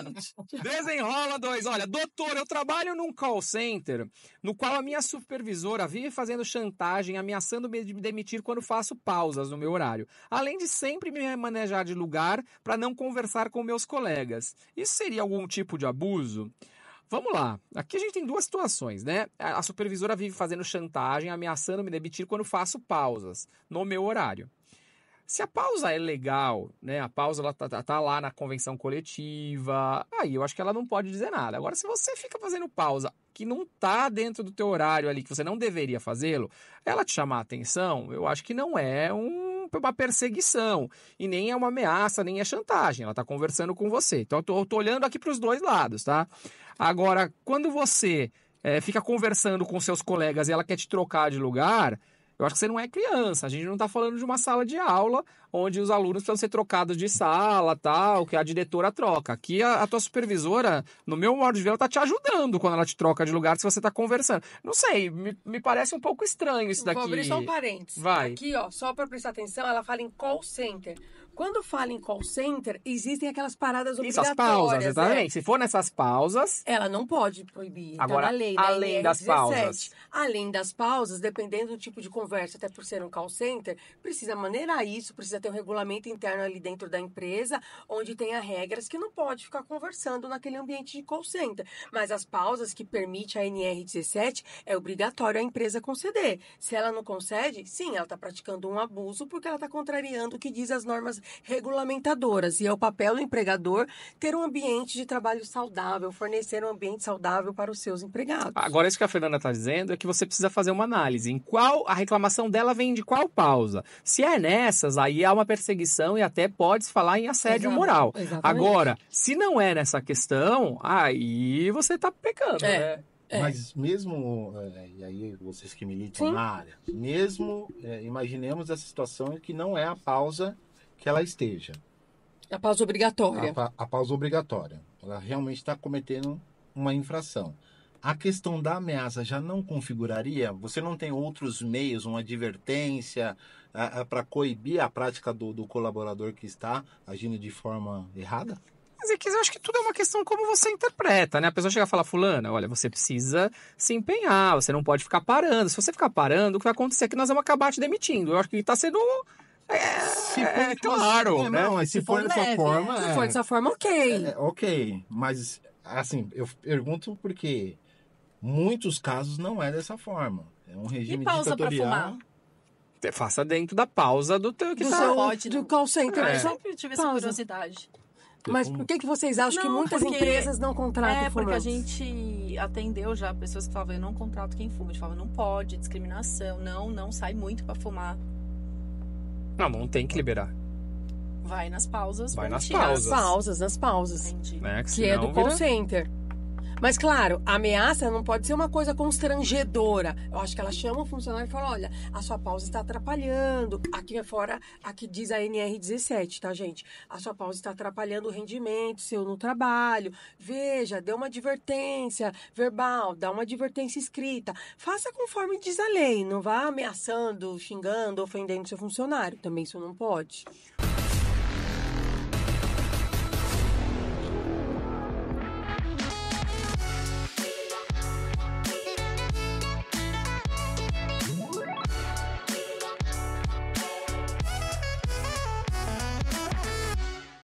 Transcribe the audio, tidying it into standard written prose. Exatamente. Desenrola dois. Olha, doutor, eu trabalho num call center no qual a minha supervisora vive fazendo chantagem, ameaçando me demitir quando faço pausas no meu horário. Além de sempre me manejar de lugar para não conversar com meus colegas. Isso seria algum tipo de abuso? Vamos lá. Aqui a gente tem duas situações, né? A supervisora vive fazendo chantagem, ameaçando me demitir quando faço pausas no meu horário. Se a pausa é legal, né? A pausa ela tá lá na convenção coletiva, aí eu acho que ela não pode dizer nada. Agora, se você fica fazendo pausa que não tá dentro do teu horário ali, que você não deveria fazê-lo, ela te chamar a atenção, eu acho que não é uma perseguição, e nem é uma ameaça, nem é chantagem, ela tá conversando com você. Então, eu tô olhando aqui para os dois lados, tá? Agora, quando você fica conversando com seus colegas e ela quer te trocar de lugar, eu acho que você não é criança, a gente não tá falando de uma sala de aula onde os alunos precisam ser trocados de sala, tal, que a diretora troca. Aqui a tua supervisora, no meu modo de ver, ela tá te ajudando quando ela te troca de lugar se você tá conversando. Não sei, me parece um pouco estranho isso daqui. Vou abrir só um parênteses. Vai. Aqui, ó, só para prestar atenção, ela fala em call center. Quando fala em call center, existem aquelas paradas obrigatórias. Isso, as pausas, exatamente. É. Se for nessas pausas... Ela não pode proibir. Então, agora, além das pausas. Além das pausas, dependendo do tipo de conversa, até por ser um call center, precisa maneirar isso, precisa ter um regulamento interno ali dentro da empresa, onde tenha regras que não pode ficar conversando naquele ambiente de call center. Mas as pausas que permite a NR17 é obrigatório a empresa conceder. Se ela não concede, sim, ela está praticando um abuso, porque ela está contrariando o que diz as normas regulamentadoras, e é o papel do empregador ter um ambiente de trabalho saudável, fornecer um ambiente saudável para os seus empregados. Agora, isso que a Fernanda está dizendo é que você precisa fazer uma análise em qual a reclamação dela vem de qual pausa. Se é nessas, aí há uma perseguição e até pode-se falar em assédio moral. Exatamente. Agora, se não é nessa questão, aí você está pecando, né? É. Mas mesmo, e aí vocês que militam na área, mesmo imaginemos essa situação em que não é a pausa que ela esteja. A pausa obrigatória. A pausa obrigatória. Ela realmente está cometendo uma infração. A questão da ameaça já não configuraria? Você não tem outros meios, uma advertência para coibir a prática do colaborador que está agindo de forma errada? Mas eu acho que tudo é uma questão como você interpreta, né? A pessoa chega e fala, fulana, olha, você precisa se empenhar, você não pode ficar parando. Se você ficar parando, o que vai acontecer é que nós vamos acabar te demitindo. Eu acho que está sendo... claro, né? Não, mas se for dessa forma... Se for dessa forma, ok. Ok, mas assim, eu pergunto porque muitos casos não é dessa forma. É um regime ditatorial. Faça dentro da pausa do teu... do call center. Eu sempre tive essa curiosidade. Mas por que vocês acham que muitas empresas não contratam fumantes? Porque a gente atendeu já pessoas que falavam, eu não contrato quem fuma. A gente falava, não pode, discriminação, não sai muito pra fumar. Não tem que liberar. Vai nas pausas. Vai nas pausas. Nas pausas. Entendi. Né? Que é do call center. Mas, claro, a ameaça não pode ser uma coisa constrangedora. Eu acho que ela chama o funcionário e fala, olha, a sua pausa está atrapalhando. Aqui é fora, aqui diz a NR17, tá, gente? A sua pausa está atrapalhando o rendimento seu no trabalho. Veja, dê uma advertência verbal, dá uma advertência escrita. Faça conforme diz a lei, não vá ameaçando, xingando, ofendendo seu funcionário. Também isso não pode.